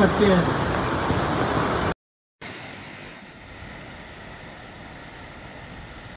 That's it.